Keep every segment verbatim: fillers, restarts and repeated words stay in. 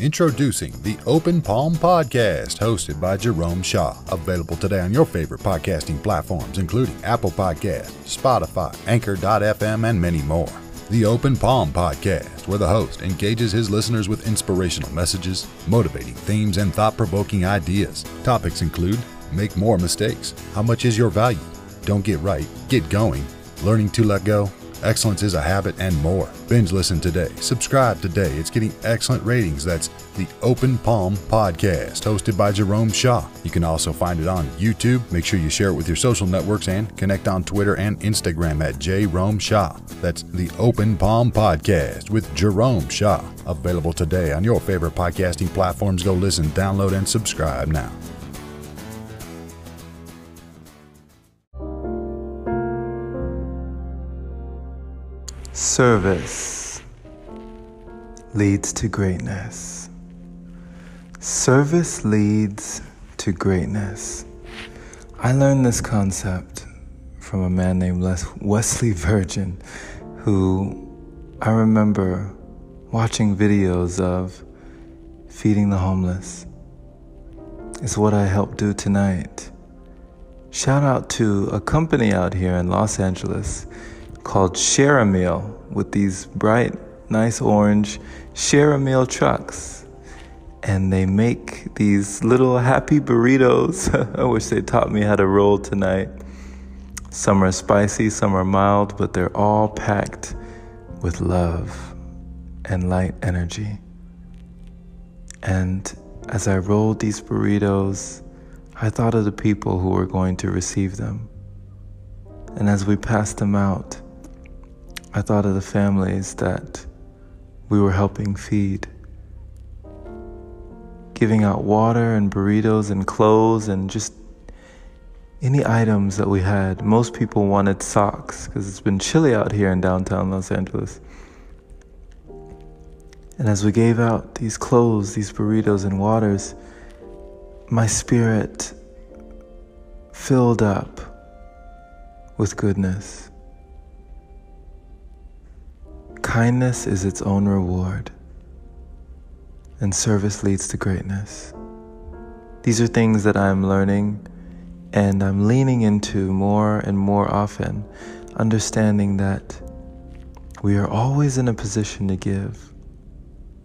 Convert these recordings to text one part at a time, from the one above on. Introducing the Open Palm Podcast, hosted by Jerome Shaw. Available today on your favorite podcasting platforms, including Apple Podcasts, Spotify, Anchor dot F M, and many more. The Open Palm Podcast, where the host engages his listeners with inspirational messages, motivating themes, and thought-provoking ideas. Topics include: make more mistakes, how much is your value, don't get right, get going, learning to let go, excellence is a habit, and more. Binge listen today. Subscribe today. It's getting excellent ratings. That's the Open Palm Podcast, hosted by Jerome Shaw. You can also find it on YouTube. Make sure you share it with your social networks and connect on Twitter and Instagram at Jerome Shaw. That's the Open Palm Podcast with Jerome Shaw. Available today on your favorite podcasting platforms. Go listen, download, and subscribe now. Service leads to greatness. Service leads to greatness. I learned this concept from a man named Les Wesley Virgin, who I remember watching videos of feeding the homeless. It's what I helped do tonight. Shout out to a company out here in Los Angeles called Share-A-Meal, with these bright, nice orange Share-A-Meal trucks. And they make these little happy burritos. I wish they taught me how to roll tonight. Some are spicy, some are mild, but they're all packed with love and light energy. And as I rolled these burritos, I thought of the people who were going to receive them. And as we passed them out, I thought of the families that we were helping feed, giving out water and burritos and clothes and just any items that we had. Most people wanted socks because it's been chilly out here in downtown Los Angeles. And as we gave out these clothes, these burritos and waters, my spirit filled up with goodness. Kindness is its own reward, and service leads to greatness. These are things that I'm learning and I'm leaning into more and more often, understanding that we are always in a position to give.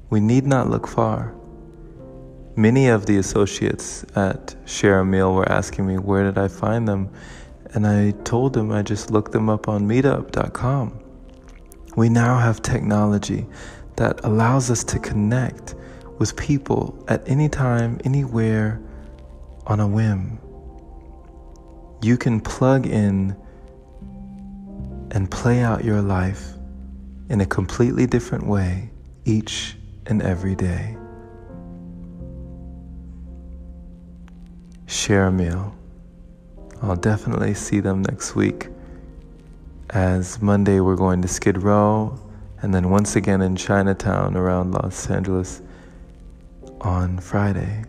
We need not look far. Many of the associates at Share-A-Meal were asking me, where did I find them? And I told them I just looked them up on meetup dot com. We now have technology that allows us to connect with people at any time, anywhere, on a whim. You can plug in and play out your life in a completely different way each and every day. Share-A-Meal. I'll definitely see them next week, as Monday we're going to Skid Row, and then once again in Chinatown around Los Angeles on Friday.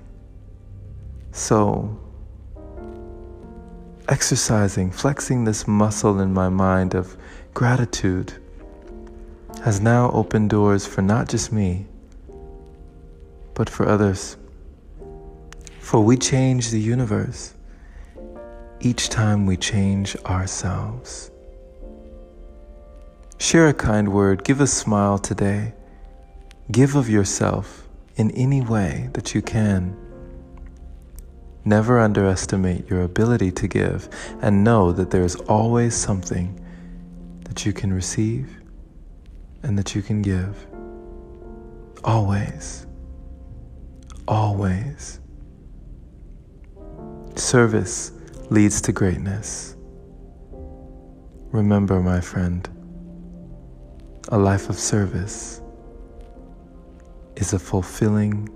So, exercising, flexing this muscle in my mind of gratitude has now opened doors for not just me, but for others. For we change the universe each time we change ourselves. Share a kind word, give a smile today. Give of yourself in any way that you can. Never underestimate your ability to give, and know that there is always something that you can receive and that you can give. Always. Always. Service leads to greatness. Remember, my friend, a life of service is a fulfilling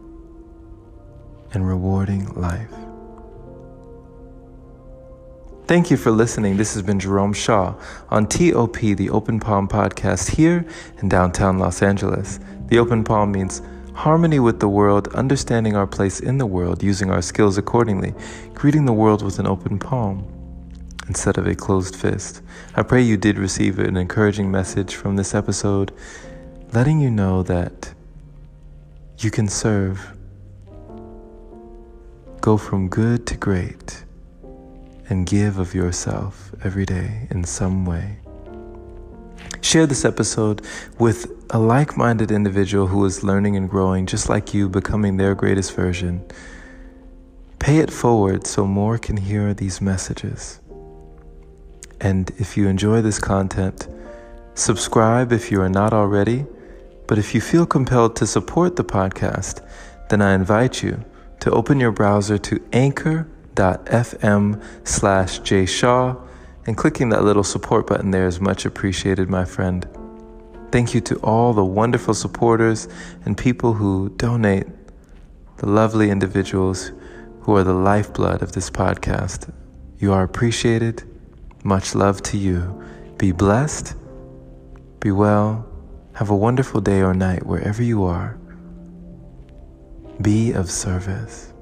and rewarding life. Thank you for listening. This has been Jerome Shaw on T O P, the Open Palm Podcast, here in downtown Los Angeles. The Open Palm means harmony with the world, understanding our place in the world, using our skills accordingly, greeting the world with an open palm instead of a closed fist. I pray you did receive an encouraging message from this episode, letting you know that You can serve. Go from good to great and give of yourself every day in some way. Share this episode with a like-minded individual who is learning and growing just like you, becoming their greatest version. Pay it forward so more can hear these messages. And if you enjoy this content, subscribe if you are not already. But if you feel compelled to support the podcast, then I invite you to open your browser to anchor dot f m slash jshaw, and clicking that little support button there is much appreciated, my friend. Thank you to all the wonderful supporters and people who donate, the lovely individuals who are the lifeblood of this podcast. You are appreciated. Much love to you. Be blessed. Be well. Have a wonderful day or night wherever you are. Be of service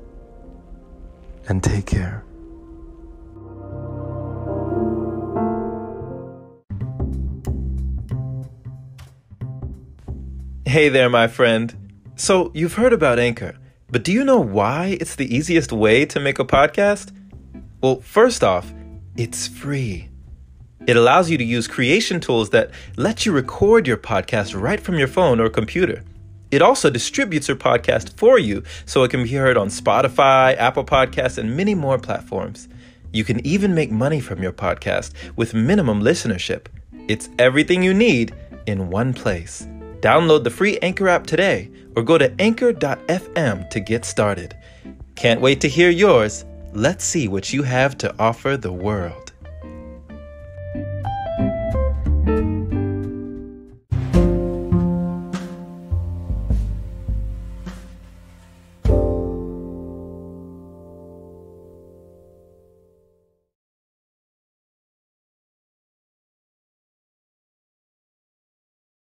and take care. Hey there, my friend. So you've heard about Anchor, but do you know why it's the easiest way to make a podcast? Well, first off, it's free. It allows you to use creation tools that let you record your podcast right from your phone or computer. It also distributes your podcast for you so it can be heard on Spotify, Apple Podcasts, and many more platforms. You can even make money from your podcast with minimum listenership. It's everything you need in one place. Download the free Anchor app today or go to anchor dot f m to get started. Can't wait to hear yours. Let's see what you have to offer the world.